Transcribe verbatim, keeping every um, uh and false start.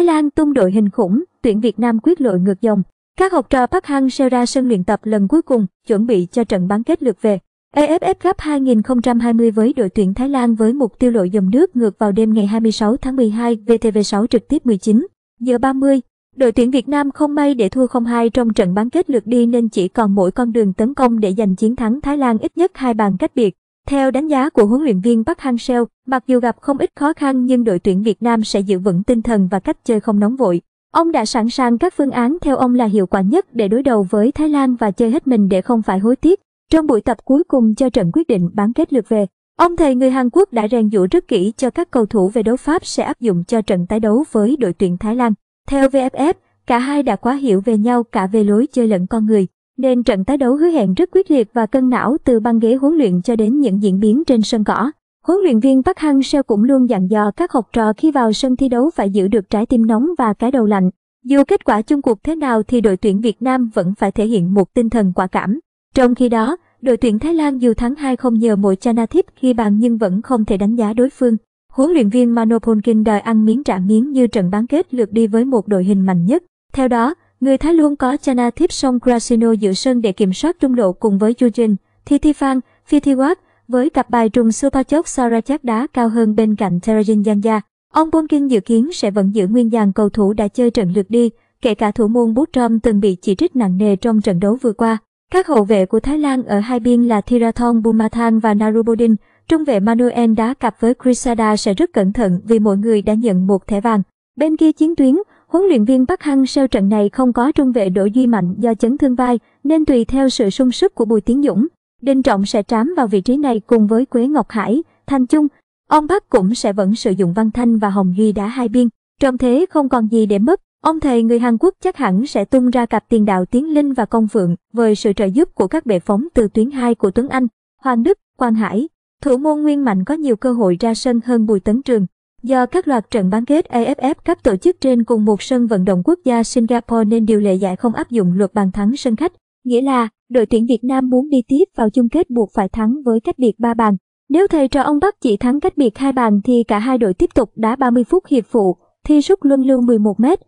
Thái Lan tung đội hình khủng, tuyển Việt Nam quyết lội ngược dòng. Các học trò Park Hang-seo ra sân luyện tập lần cuối cùng, chuẩn bị cho trận bán kết lượt về a ép ép Cup hai không hai không với đội tuyển Thái Lan với mục tiêu lội dòng nước ngược vào đêm ngày hai mươi sáu tháng mười hai, vê tê vê sáu trực tiếp mười chín giờ ba mươi. Đội tuyển Việt Nam không may để thua không hai trong trận bán kết lượt đi nên chỉ còn mỗi con đường tấn công để giành chiến thắng Thái Lan ít nhất hai bàn cách biệt. Theo đánh giá của huấn luyện viên Park Hang-seo, mặc dù gặp không ít khó khăn nhưng đội tuyển Việt Nam sẽ giữ vững tinh thần và cách chơi không nóng vội. Ông đã sẵn sàng các phương án theo ông là hiệu quả nhất để đối đầu với Thái Lan và chơi hết mình để không phải hối tiếc. Trong buổi tập cuối cùng cho trận quyết định bán kết lượt về, ông thầy người Hàn Quốc đã rèn giũa rất kỹ cho các cầu thủ về đấu Pháp sẽ áp dụng cho trận tái đấu với đội tuyển Thái Lan. Theo vê ép ép, cả hai đã quá hiểu về nhau cả về lối chơi lẫn con người, nên trận tái đấu hứa hẹn rất quyết liệt và cân não từ băng ghế huấn luyện cho đến những diễn biến trên sân cỏ. Huấn luyện viên Park Hang-seo cũng luôn dặn dò các học trò khi vào sân thi đấu phải giữ được trái tim nóng và cái đầu lạnh. Dù kết quả chung cuộc thế nào thì đội tuyển Việt Nam vẫn phải thể hiện một tinh thần quả cảm. Trong khi đó, đội tuyển Thái Lan dù thắng hai không nhờ mỗi Chanathip ghi bàn nhưng vẫn không thể đánh giá đối phương. Huấn luyện viên Mano Polking đòi ăn miếng trả miếng như trận bán kết lượt đi với một đội hình mạnh nhất. Theo đó, người Thái luôn có Chanathip Songkrasin giữa sân để kiểm soát trung lộ cùng với Yuyen, Thitiphan, Phithiwat với cặp bài trùng Supachok Sarachat đá cao hơn bên cạnh Teerasil Dangda. Ông Polking dự kiến sẽ vẫn giữ nguyên dàn cầu thủ đã chơi trận lượt đi, kể cả thủ môn Bootrom từng bị chỉ trích nặng nề trong trận đấu vừa qua. Các hậu vệ của Thái Lan ở hai biên là Theerathorn Bunmathan và Naruebodin. Trung vệ Manuel đá cặp với Krisada sẽ rất cẩn thận vì mỗi người đã nhận một thẻ vàng. Bên kia chiến tuyến, huấn luyện viên Park Hang-seo trận này không có trung vệ Đỗ Duy Mạnh do chấn thương vai nên tùy theo sự sung sức của Bùi Tiến Dũng, Đình Trọng sẽ trám vào vị trí này cùng với Quế Ngọc Hải, Thành Chung. Ông Park cũng sẽ vẫn sử dụng Văn Thanh và Hồng Duy đá hai biên. Trong thế không còn gì để mất, ông thầy người Hàn Quốc chắc hẳn sẽ tung ra cặp tiền đạo Tiến Linh và Công Phượng với sự trợ giúp của các bệ phóng từ tuyến hai của Tuấn Anh, Hoàng Đức, Quang Hải. Thủ môn Nguyên Mạnh có nhiều cơ hội ra sân hơn Bùi Tấn Trường. Do các loạt trận bán kết a ép ép Cup tổ chức trên cùng một sân vận động quốc gia Singapore nên điều lệ giải không áp dụng luật bàn thắng sân khách. Nghĩa là, đội tuyển Việt Nam muốn đi tiếp vào chung kết buộc phải thắng với cách biệt ba bàn. Nếu thầy trò ông Park chỉ thắng cách biệt hai bàn thì cả hai đội tiếp tục đá ba mươi phút hiệp phụ, thi rút luân lưu mười một mét.